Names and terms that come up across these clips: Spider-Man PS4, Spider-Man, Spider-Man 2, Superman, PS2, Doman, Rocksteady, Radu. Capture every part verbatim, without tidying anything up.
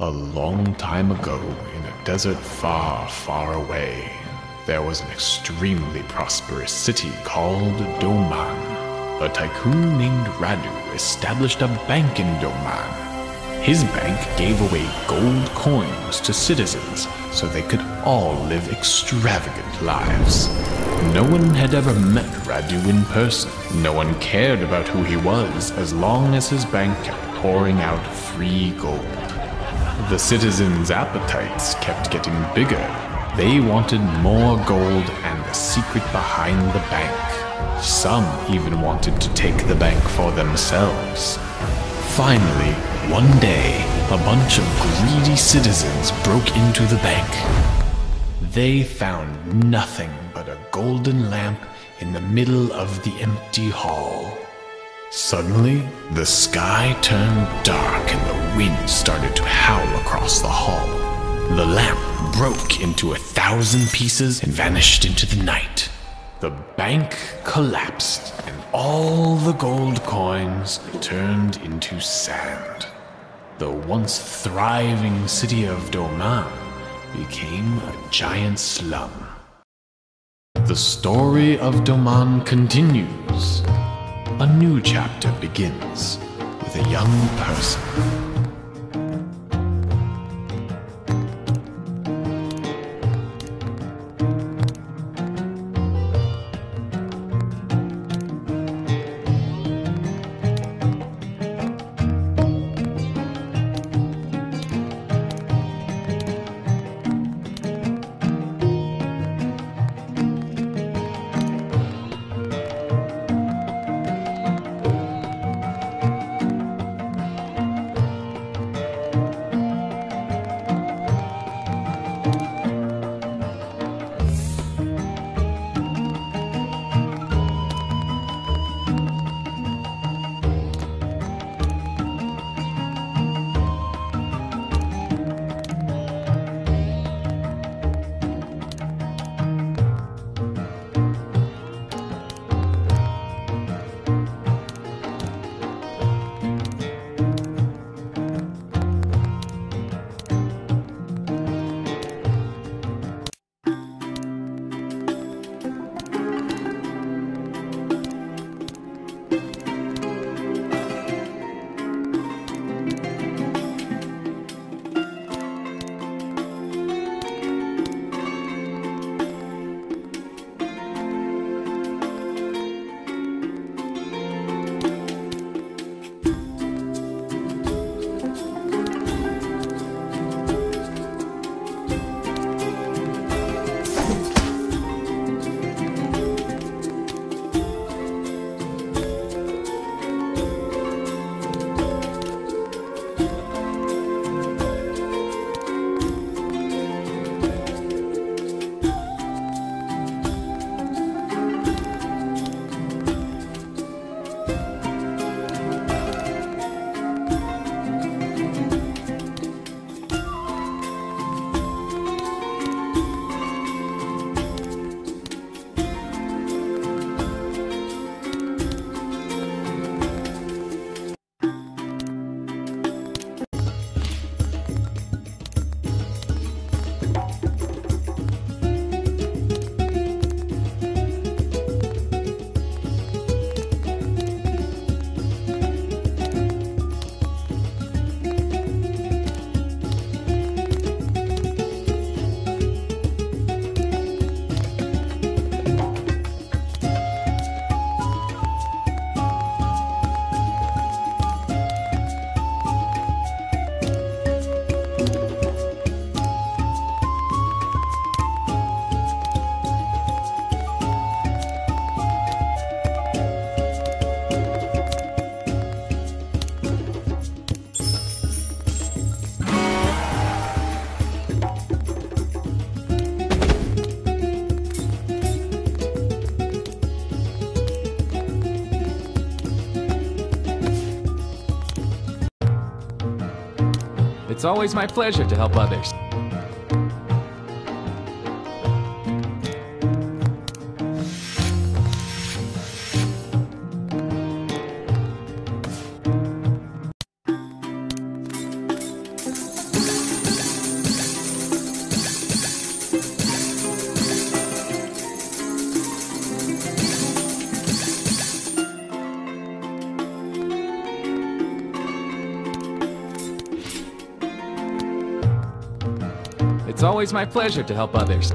A long time ago, in a desert far, far away, there was an extremely prosperous city called Doman. A tycoon named Radu established a bank in Doman. His bank gave away gold coins to citizens so they could all live extravagant lives. No one had ever met Radu in person. No one cared about who he was as long as his bank kept pouring out free gold. The citizens' appetites kept getting bigger. They wanted more gold and the secret behind the bank. Some even wanted to take the bank for themselves. Finally, one day, a bunch of greedy citizens broke into the bank. They found nothing but a golden lamp in the middle of the empty hall. Suddenly, the sky turned dark and the wind started to howl across the hall. The lamp broke into a thousand pieces and vanished into the night. The bank collapsed and all the gold coins turned into sand. The once thriving city of Doman became a giant slum. The story of Doman continues. A new chapter begins with a young person. It's always my pleasure to help others. It's always my pleasure to help others.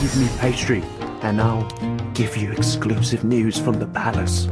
Give me pastry, and I'll give you exclusive news from the palace.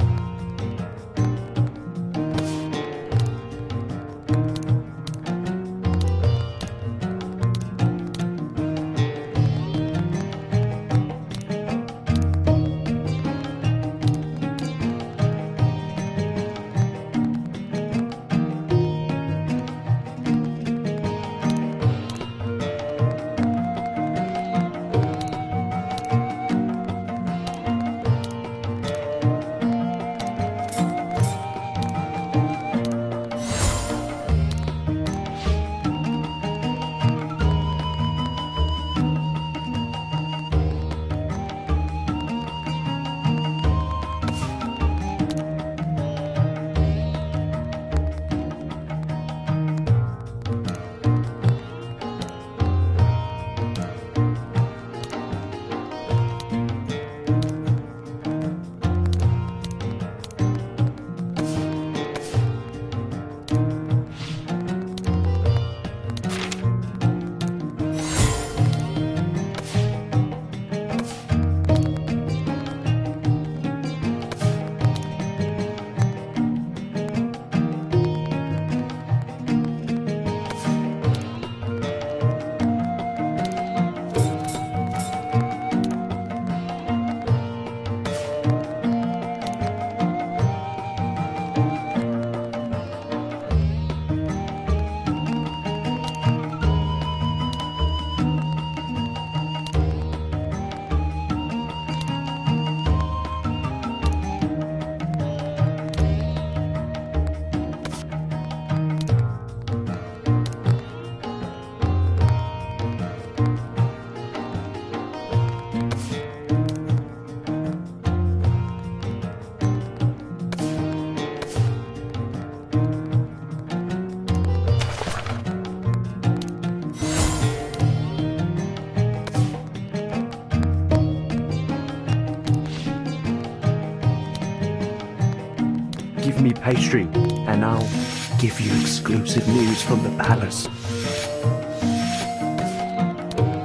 pastry, and I'll give you exclusive news from the palace.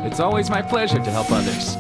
It's always my pleasure to help others.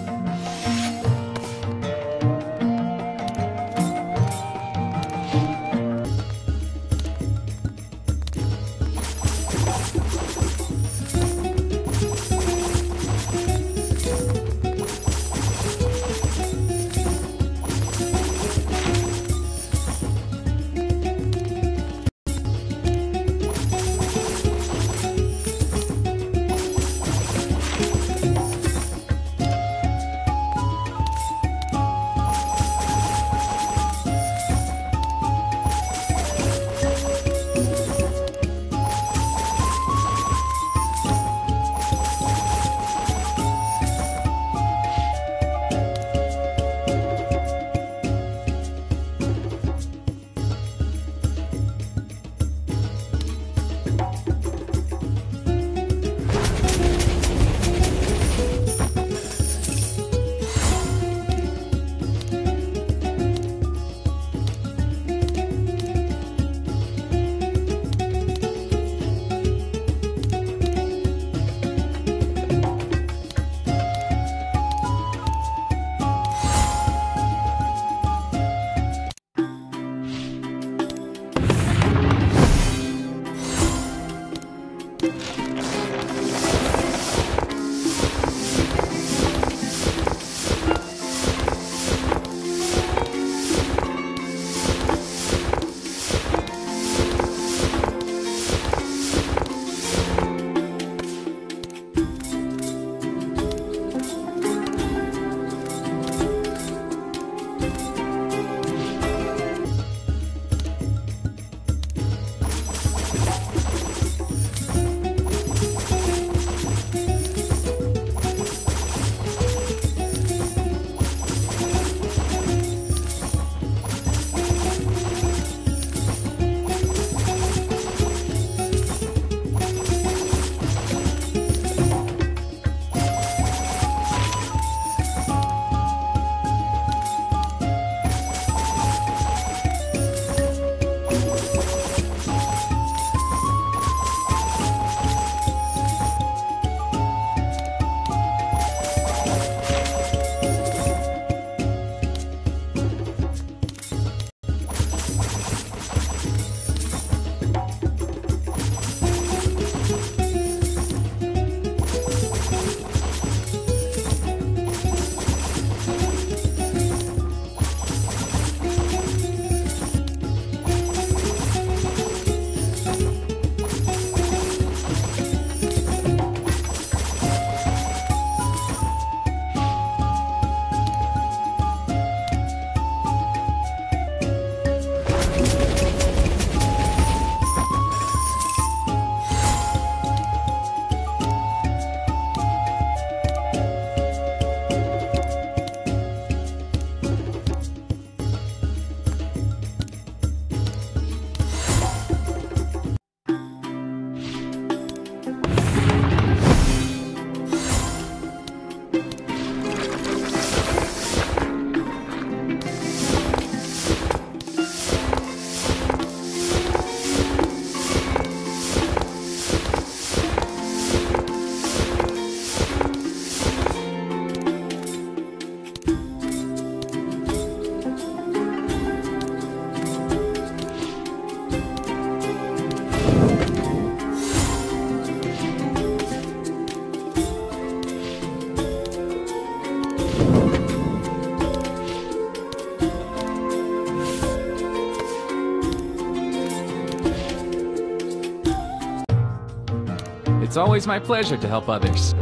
It's always my pleasure to help others.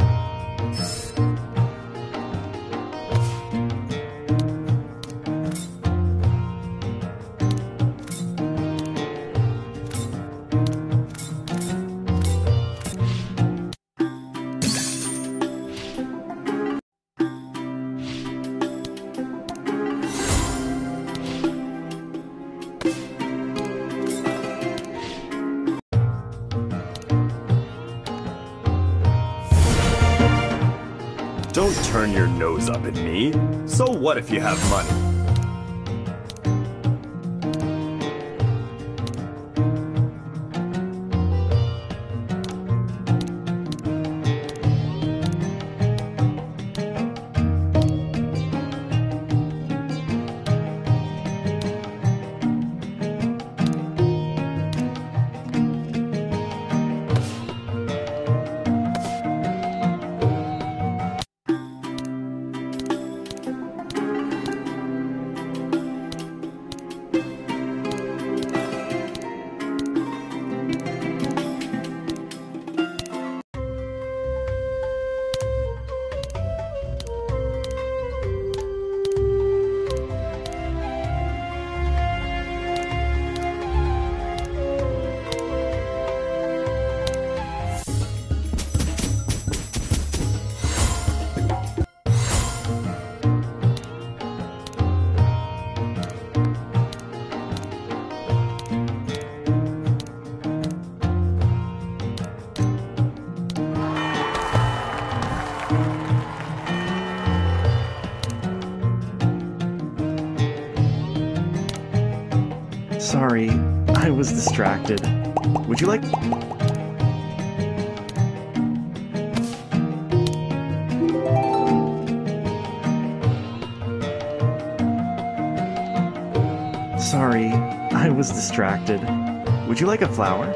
Don't turn your nose up at me. So what if you have money? I was distracted. Would you like... Sorry, I was distracted. Would you like a flower?